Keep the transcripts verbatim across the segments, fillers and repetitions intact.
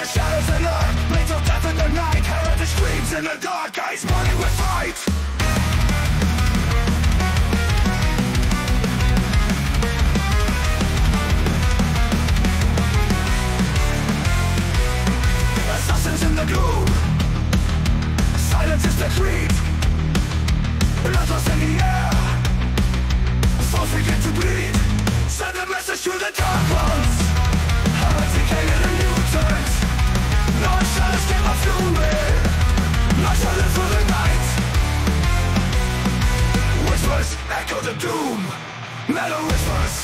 the shadows and light, blades of death in the night. Heritage screams in the dark, eyes burning with fight. In the gloom, silence is the creed. Blood lost in the air, souls begin to bleed. Send a message to the dark ones, eradicated and mutant. No shadows came up to me, no shadows for the night. Whispers echo the doom, mellow whispers.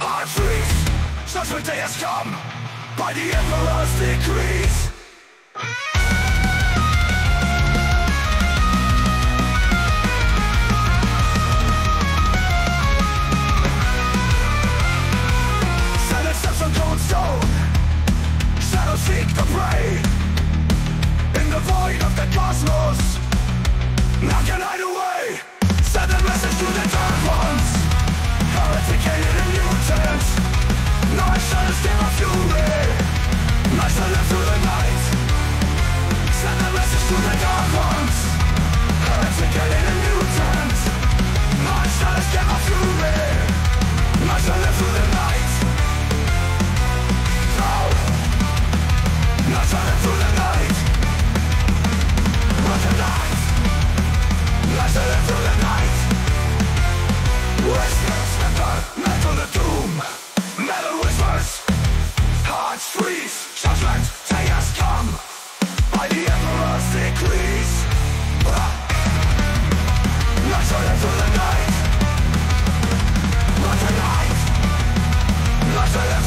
Our freeze, judgment day has come, by the Emperor's decrees. Silent steps on cold stone, shadows seek the prey. In the void of the cosmos, knock a night away. Send a message to the dark ones, eradicated and mutant. No shadows came of fury, no shadows through the night. Send a message to the dark ones, eradicated and mutant. No shadows came of fury, no shadows through the night. No shadows through the night. What a night. No shadows through the night. Whispers and dark night on the tomb. Metal whispers, hearts freeze, judgment day has come, by the Emperor's decrees. Not so late through the night, not a night, not so late.